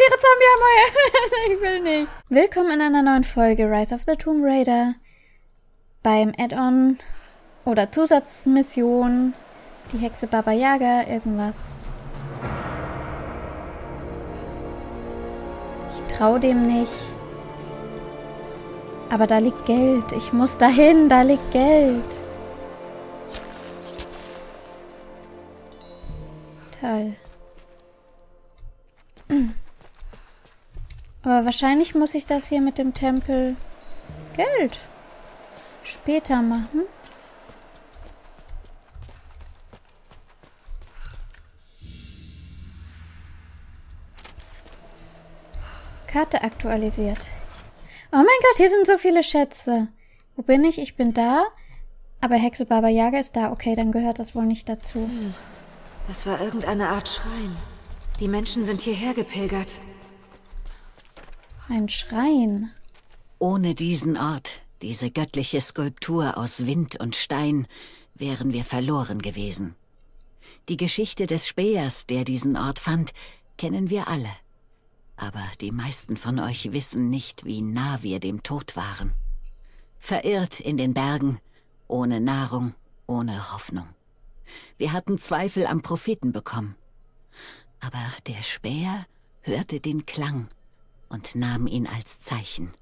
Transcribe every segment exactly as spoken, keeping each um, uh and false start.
ihre Zombie-Armee. Ich will nicht. Willkommen in einer neuen Folge Rise of the Tomb Raider. Beim Add-on oder Zusatzmission. Die Hexe Baba Yaga, irgendwas. Ich trau dem nicht. Aber da liegt Geld. Ich muss dahin, da liegt Geld. Toll. Aber wahrscheinlich muss ich das hier mit dem Tempel Geld später machen. Karte aktualisiert. Oh mein Gott, hier sind so viele Schätze. Wo bin ich? Ich bin da. Aber Hexe Baba Yaga ist da. Okay, dann gehört das wohl nicht dazu. Hm. Das war irgendeine Art Schrein. Die Menschen sind hierher gepilgert. Ein Schrein. Ohne diesen Ort, diese göttliche Skulptur aus Wind und Stein, wären wir verloren gewesen. Die Geschichte des Spähers, der diesen Ort fand, kennen wir alle. Aber die meisten von euch wissen nicht, wie nah wir dem Tod waren. Verirrt in den Bergen, ohne Nahrung, ohne Hoffnung. Wir hatten Zweifel am Propheten bekommen. Aber der Späher hörte den Klang und nahm ihn als Zeichen.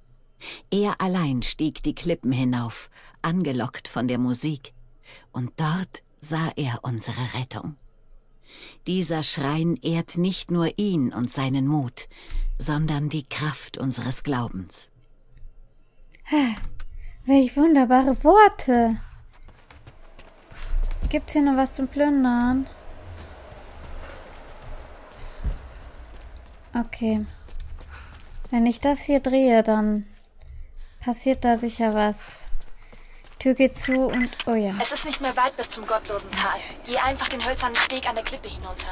Er allein stieg die Klippen hinauf, angelockt von der Musik. Und dort sah er unsere Rettung. Dieser Schrein ehrt nicht nur ihn und seinen Mut, sondern die Kraft unseres Glaubens. Welch wunderbare Worte! Gibt's hier noch was zum Plündern? Okay. Wenn ich das hier drehe, dann passiert da sicher was. Tür geht zu und... oh ja. Es ist nicht mehr weit bis zum gottlosen Tal. Geh einfach den hölzernen Steg an der Klippe hinunter.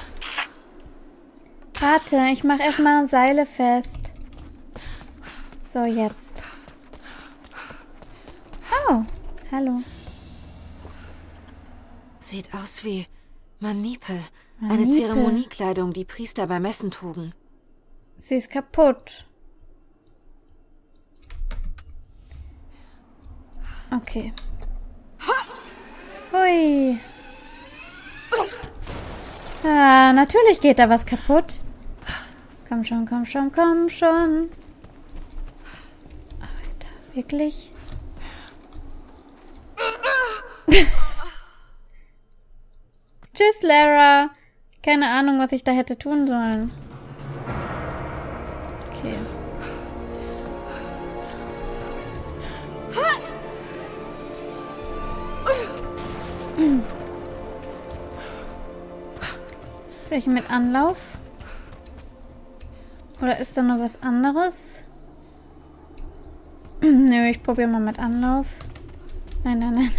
Warte, ich mache erstmal Seile fest. So, jetzt. Oh, hallo. Sieht aus wie Manipel. Manipel. Eine Zeremoniekleidung, die Priester beim Messen trugen. Sie ist kaputt. Okay. Hui. Ah, natürlich geht da was kaputt. Komm schon, komm schon, komm schon. Alter, wirklich? Tschüss, Lara. Keine Ahnung, was ich da hätte tun sollen. Okay. Vielleicht mit Anlauf? Oder ist da noch was anderes? Nö, ich probiere mal mit Anlauf. Nein, nein, nein.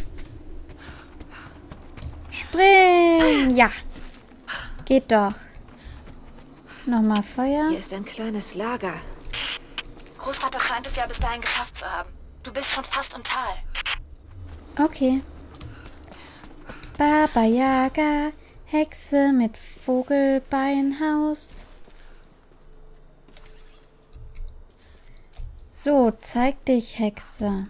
Spring! Ja! Geht doch. Nochmal Feuer. Hier ist ein kleines Lager. Großvater scheint es ja bis dahin geschafft zu haben. Du bist schon fast im Tal. Okay. Baba Yaga, Hexe mit Vogelbeinhaus. So, zeig dich, Hexe.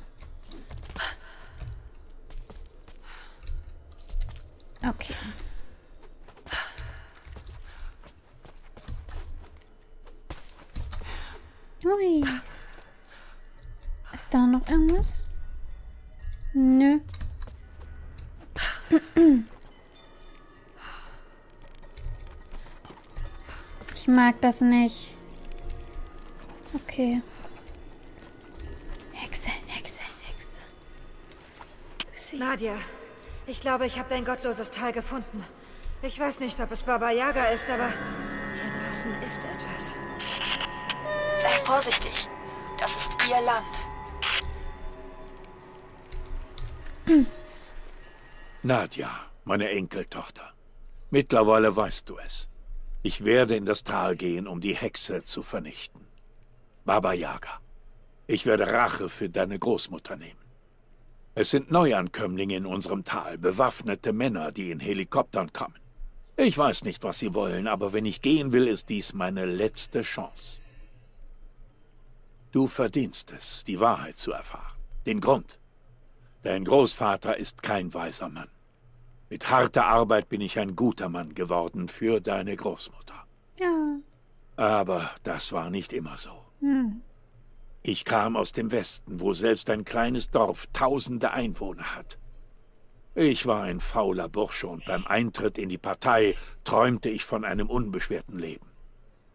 Okay. Ui. Ist da noch irgendwas? Nö. Ich mag das nicht. Okay. Hexe, Hexe, Hexe. Nadja, ich glaube, ich habe dein gottloses Tal gefunden. Ich weiß nicht, ob es Baba Yaga ist, aber hier draußen ist etwas. Sei vorsichtig. Das ist ihr Land. Nadja, meine Enkeltochter. Mittlerweile weißt du es. Ich werde in das Tal gehen, um die Hexe zu vernichten. Baba Yaga, ich werde Rache für deine Großmutter nehmen. Es sind Neuankömmlinge in unserem Tal, bewaffnete Männer, die in Helikoptern kommen. Ich weiß nicht, was Sie wollen, aber wenn ich gehen will, ist dies meine letzte Chance. Du verdienst es, die Wahrheit zu erfahren. Den Grund. Dein Großvater ist kein weiser Mann. Mit harter Arbeit bin ich ein guter Mann geworden für deine Großmutter. Ja. Aber das war nicht immer so. Hm. Ich kam aus dem Westen, wo selbst ein kleines Dorf tausende Einwohner hat. Ich war ein fauler Bursche und beim Eintritt in die Partei träumte ich von einem unbeschwerten Leben.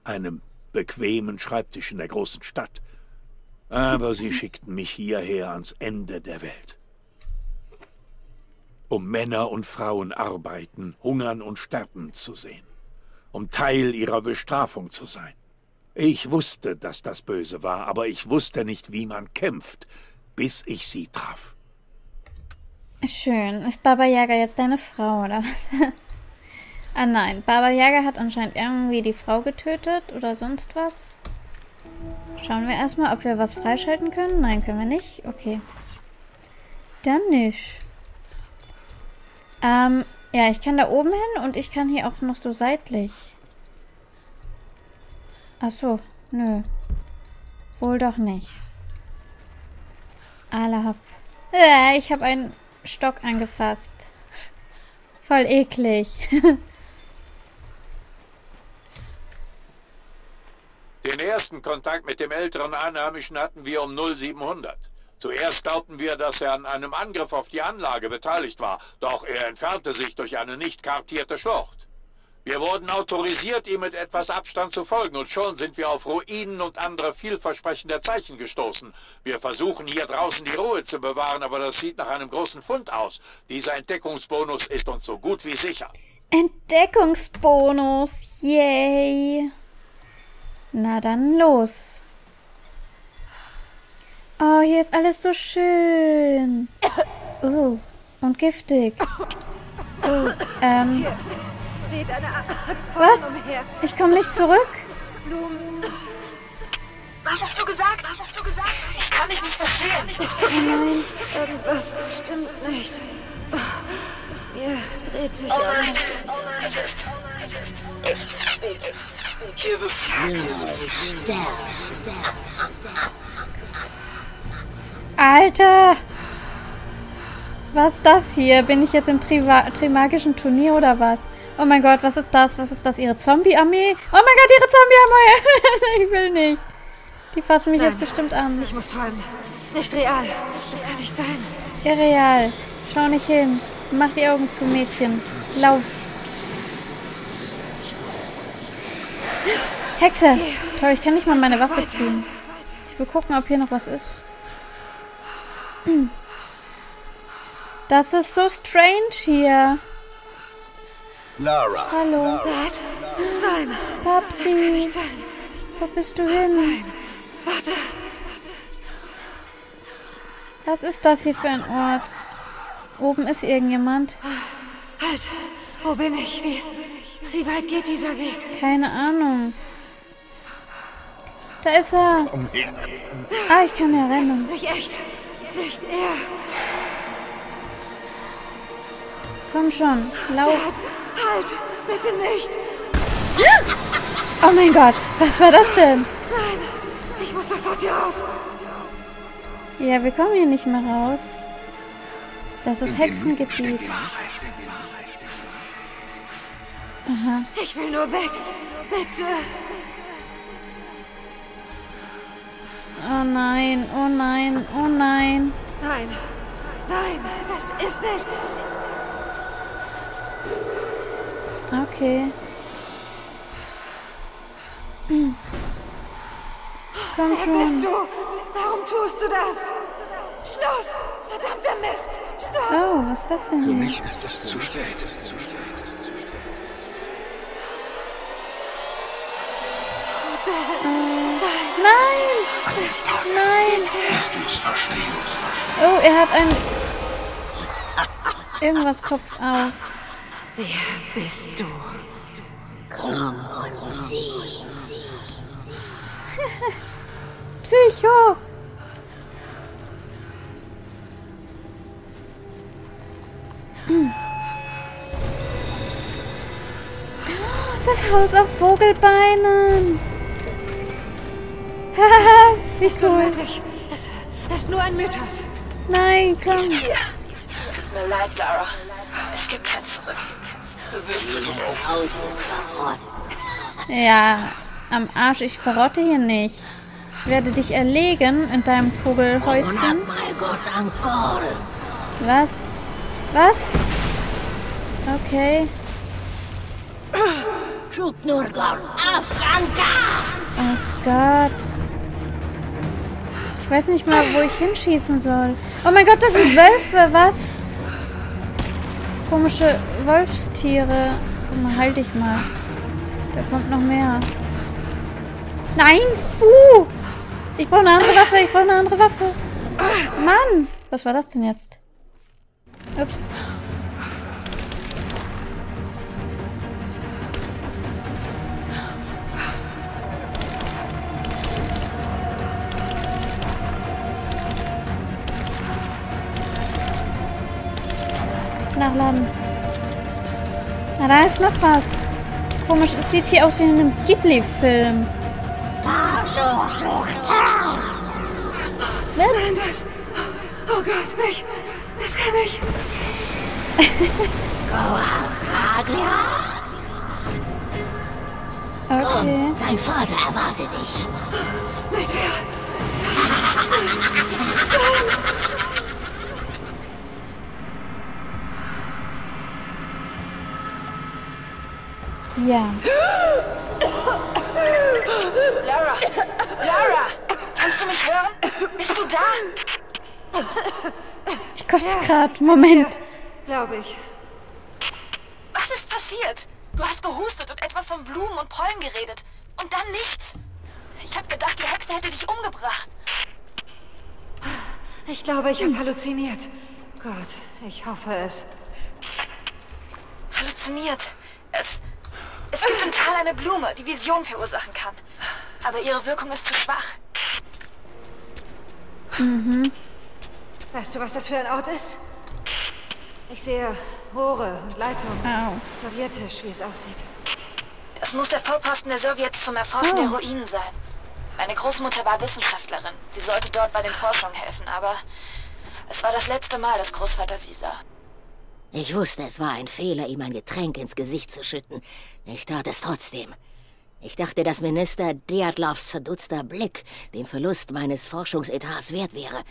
Einem bequemen Schreibtisch in der großen Stadt. Aber sie schickten mich hierher ans Ende der Welt. Um Männer und Frauen arbeiten, hungern und sterben zu sehen. Um Teil ihrer Bestrafung zu sein. Ich wusste, dass das böse war, aber ich wusste nicht, wie man kämpft, bis ich sie traf. Schön. Ist Baba Yaga jetzt deine Frau, oder was? Ah nein, Baba Yaga hat anscheinend irgendwie die Frau getötet oder sonst was. Schauen wir erstmal, ob wir was freischalten können. Nein, können wir nicht. Okay. Dann nicht. Ähm, ja, ich kann da oben hin und ich kann hier auch noch so seitlich. Ach so, nö. Wohl doch nicht. Alle hopp. Äh, ich habe einen Stock angefasst. Voll eklig. Den ersten Kontakt mit dem älteren Einheimischen hatten wir um null siebenhundert. Zuerst glaubten wir, dass er an einem Angriff auf die Anlage beteiligt war, doch er entfernte sich durch eine nicht kartierte Schlucht. Wir wurden autorisiert, ihm mit etwas Abstand zu folgen und schon sind wir auf Ruinen und andere vielversprechende Zeichen gestoßen. Wir versuchen hier draußen die Ruhe zu bewahren, aber das sieht nach einem großen Fund aus. Dieser Entdeckungsbonus ist uns so gut wie sicher. Entdeckungsbonus, yay! Na dann los. Oh, hier ist alles so schön. Oh, und giftig. Oh, ähm... Was? Ich komme nicht zurück? Was hast du gesagt? Was hast du gesagt? Ich kann dich nicht verstehen. Nein. Irgendwas stimmt nicht. Mir dreht sich alles. Es ist spät. Hier bist du. Alter! Was ist das hier? Bin ich jetzt im Trimagischen Turnier oder was? Oh mein Gott, was ist das? Was ist das? Ihre Zombie-Armee? Oh mein Gott, ihre Zombie-Armee! Ich will nicht. Die fassen mich Nein, jetzt bestimmt an. Ich muss träumen. Nicht real. Das kann nicht sein. Irreal. Schau nicht hin. Mach die Augen zu, Mädchen. Lauf. Hexe. Toll, ich kann nicht mal meine Waffe ziehen. Ich will gucken, ob hier noch was ist. Das ist so strange hier. Lara. Hallo. Lara. Dad? Nein. Papsi. Das kann nicht sein. Wo bist du hin? Nein. Warte. Was ist das hier für ein Ort? Oben ist irgendjemand. Halt. Wo bin ich? Wie, wie weit geht dieser Weg? Keine Ahnung. Da ist er. Ah, ich kann ja rennen. Das ist nicht echt. Nicht er. Komm schon. Lauf. Halt! Bitte nicht! Oh mein Gott, was war das denn? Nein, ich muss sofort hier raus. Ja, wir kommen hier nicht mehr raus. Das ist Hexengebiet. Aha. Ich will nur weg. Bitte. Oh nein, oh nein, oh nein. Nein, nein, das ist nicht. Okay. Hm. Komm schon. Wer bist du? Warum tust du das? Schluss! Verdammter Mist! Stopp! Oh, was ist das denn hier? Für mich ist es zu spät. Zu spät. Zu spät. Oh, nein! Nein! Nein! Oh, er hat einen... Irgendwas Kopf auf. Wer bist du? Komm und sieh. Psycho! Hm. Das Haus auf Vogelbeinen. Haha, wie cool. Es ist nur ein Mythos. Nein, komm. Tut mir leid, Lara. Es gibt kein Zurück. Du willst hier draußen verrotten. Ja, am Arsch, ich verrotte hier nicht. Ich werde dich erlegen in deinem Vogelhäuschen. Was? Was? Okay. Oh Gott. Ich weiß nicht mal, wo ich hinschießen soll. Oh mein Gott, das sind Wölfe. Was? Komische Wolfstiere. Guck mal, halt dich mal. Da kommt noch mehr. Nein, fuh! Ich brauche eine andere Waffe. Ich brauche eine andere Waffe. Mann! Was war das denn jetzt? Ups. Nachladen. Na, da ist noch was. Komisch, es sieht hier aus wie in einem Ghibli-Film. Was? Oh Gott, mich. Das kann ich. Okay. Dein Vater erwartet dich. Nicht mehr. Ja. Lara! Lara! Kannst du mich hören? Bist du da? Ich kotze ja, gerade. Moment. Glaube ich. Was ist passiert? Du hast gehustet und etwas von Blumen und Pollen geredet. Und dann nichts. Ich habe gedacht, die Hexe hätte dich umgebracht. Ich glaube, ich habe halluziniert. Gott, ich hoffe es. Halluziniert. Es... Es ist im Tal eine Blume, die Vision verursachen kann. Aber ihre Wirkung ist zu schwach. Mhm. Weißt du, was das für ein Ort ist? Ich sehe Rohre und Leitungen. Oh. Sowjetisch, wie es aussieht. Das muss der Vorposten der Sowjets zum Erforschen oh. der Ruinen sein. Meine Großmutter war Wissenschaftlerin. Sie sollte dort bei den Forschungen helfen, aber... Es war das letzte Mal, dass Großvater sie sah. Ich wusste, es war ein Fehler, ihm ein Getränk ins Gesicht zu schütten. Ich tat es trotzdem. Ich dachte, dass Minister Diatlovs verdutzter Blick den Verlust meines Forschungsetats wert wäre.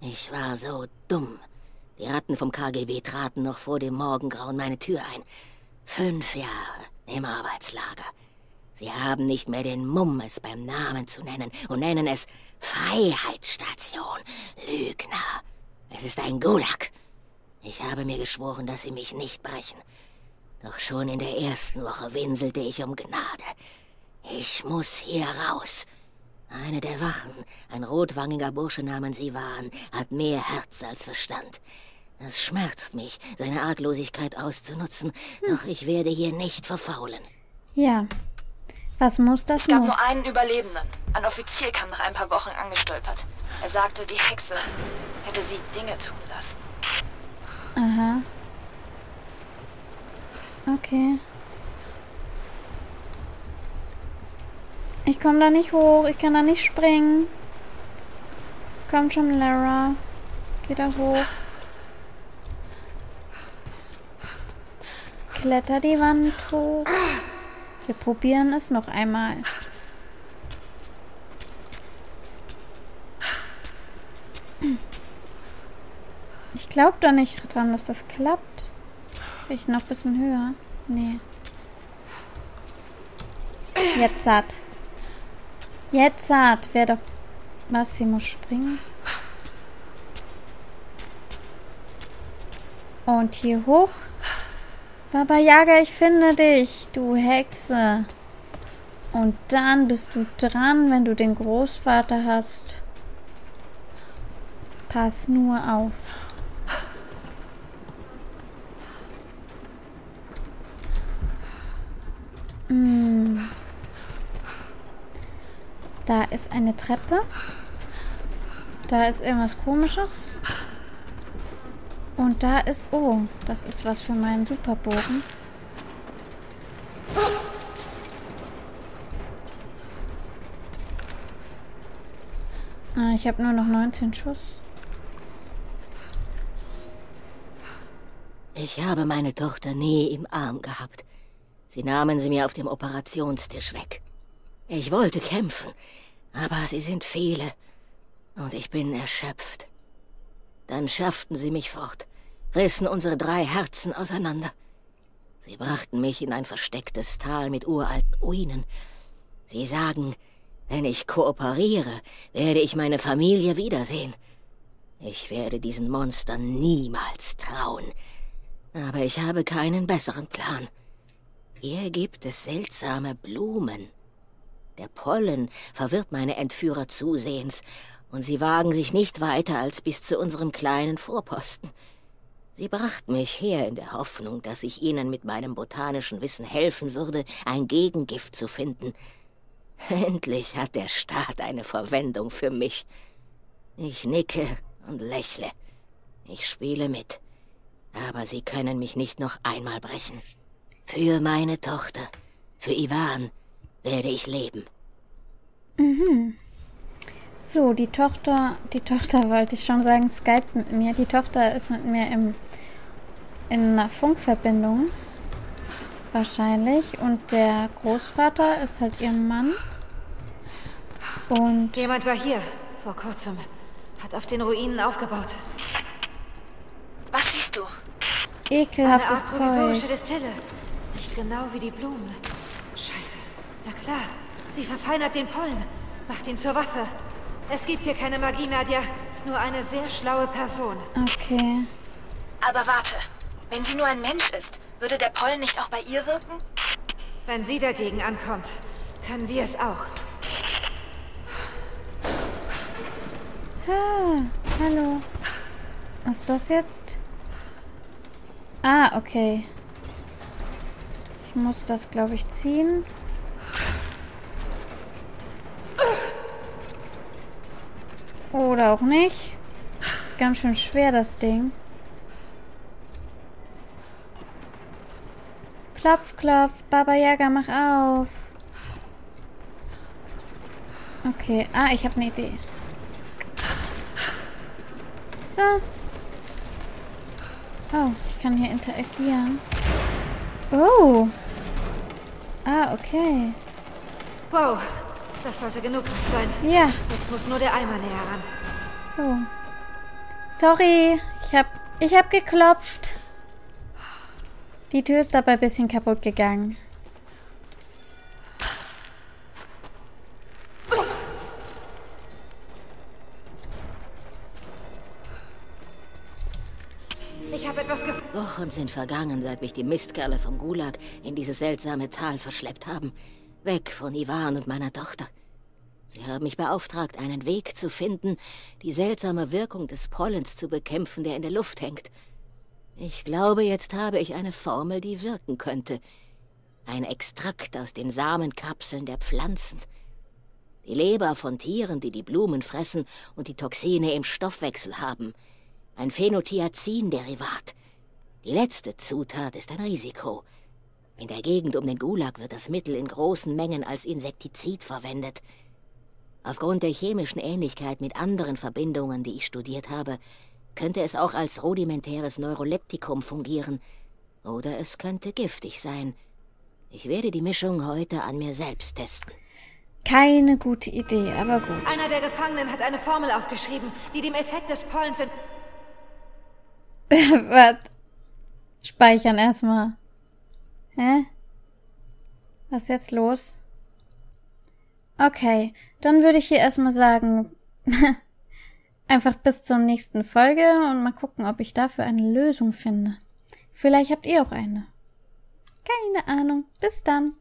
Ich war so dumm. Die Ratten vom K G B traten noch vor dem Morgengrauen meine Tür ein. Fünf Jahre im Arbeitslager. Sie haben nicht mehr den Mumm, es beim Namen zu nennen, und nennen es Freiheitsstation. Lügner. Es ist ein Gulag. Ich habe mir geschworen, dass sie mich nicht brechen. Doch schon in der ersten Woche winselte ich um Gnade. Ich muss hier raus. Eine der Wachen, ein rotwangiger Bursche namens Ivan, hat mehr Herz als Verstand. Es schmerzt mich, seine Arglosigkeit auszunutzen, hm. doch ich werde hier nicht verfaulen. Ja, was muss das sein? Es gab muss? nur einen Überlebenden. Ein Offizier kam nach ein paar Wochen angestolpert. Er sagte, die Hexe hätte sie Dinge tun lassen. Aha. Okay. Ich komme da nicht hoch. Ich kann da nicht springen. Komm schon, Lara. Geh da hoch. Kletter die Wand hoch. Wir probieren es noch einmal. Ich glaube da nicht dran, dass das klappt. Ich noch ein bisschen höher. Nee. Jetzt hat. Jetzt hat. Wer doch... Was, sie muss springen. Und hier hoch. Baba Yaga, ich finde dich, du Hexe. Und dann bist du dran, wenn du den Großvater hast. Pass nur auf. Da ist eine Treppe. Da ist irgendwas Komisches. Und da ist... Oh, das ist was für meinen Superbogen. Ah, ich habe nur noch neunzehn Schuss. Ich habe meine Tochter nie im Arm gehabt. Sie nahmen sie mir auf dem Operationstisch weg. Ich wollte kämpfen, aber sie sind viele und ich bin erschöpft. Dann schafften sie mich fort, rissen unsere drei Herzen auseinander. Sie brachten mich in ein verstecktes Tal mit uralten Ruinen. Sie sagen, wenn ich kooperiere, werde ich meine Familie wiedersehen. Ich werde diesen Monstern niemals trauen. Aber ich habe keinen besseren Plan. Hier gibt es seltsame Blumen. Der Pollen verwirrt meine Entführer zusehends, und sie wagen sich nicht weiter als bis zu unserem kleinen Vorposten. Sie brachten mich her in der Hoffnung, dass ich ihnen mit meinem botanischen Wissen helfen würde, ein Gegengift zu finden. Endlich hat der Staat eine Verwendung für mich. Ich nicke und lächle. Ich spiele mit. Aber sie können mich nicht noch einmal brechen. Für meine Tochter, für Ivan, werde ich leben. Mhm. So, die Tochter, die Tochter wollte ich schon sagen, skypt mit mir. Die Tochter ist mit mir im, in einer Funkverbindung. Wahrscheinlich. Und der Großvater ist halt ihr Mann. Und jemand war hier vor kurzem. Hat auf den Ruinen aufgebaut. Was siehst du? Ekelhaftes Zeug. Eine Art provisorische Destille. Nicht genau wie die Blumen. Scheiße. Na klar. Sie verfeinert den Pollen. Macht ihn zur Waffe. Es gibt hier keine Magie, Nadja. Nur eine sehr schlaue Person. Okay. Aber warte. Wenn sie nur ein Mensch ist, würde der Pollen nicht auch bei ihr wirken? Wenn sie dagegen ankommt, können wir es auch. Ah, hallo. Was ist das jetzt? Ah, okay. Ich muss das, glaube ich, ziehen. Oder auch nicht. Ist ganz schön schwer, das Ding. Klopf, klopf. Baba Yaga, mach auf. Okay. Ah, ich habe eine Idee. So. Oh, ich kann hier interagieren. Oh. Ah, okay. Wow. Das sollte genug sein. Ja. Jetzt muss nur der Eimer näher ran. So. Sorry. Ich habe ich hab geklopft. Die Tür ist dabei ein bisschen kaputt gegangen. Ich habe etwas gefunden. Wochen sind vergangen, seit mich die Mistkerle vom Gulag in dieses seltsame Tal verschleppt haben. Weg von Ivan und meiner Tochter. Sie haben mich beauftragt, einen Weg zu finden, die seltsame Wirkung des Pollens zu bekämpfen, der in der Luft hängt. Ich glaube, jetzt habe ich eine Formel, die wirken könnte. Ein Extrakt aus den Samenkapseln der Pflanzen. Die Leber von Tieren, die die Blumen fressen und die Toxine im Stoffwechsel haben. Ein Phenothiazin-Derivat. Die letzte Zutat ist ein Risiko. In der Gegend um den Gulag wird das Mittel in großen Mengen als Insektizid verwendet. Aufgrund der chemischen Ähnlichkeit mit anderen Verbindungen, die ich studiert habe, könnte es auch als rudimentäres Neuroleptikum fungieren. Oder es könnte giftig sein. Ich werde die Mischung heute an mir selbst testen. Keine gute Idee, aber gut. Einer der Gefangenen hat eine Formel aufgeschrieben, die dem Effekt des Pollens in... Was? Speichern erstmal. Hä? Was ist jetzt los? Okay, dann würde ich hier erstmal sagen... Einfach bis zur nächsten Folge und mal gucken, ob ich dafür eine Lösung finde. Vielleicht habt ihr auch eine. Keine Ahnung. Bis dann.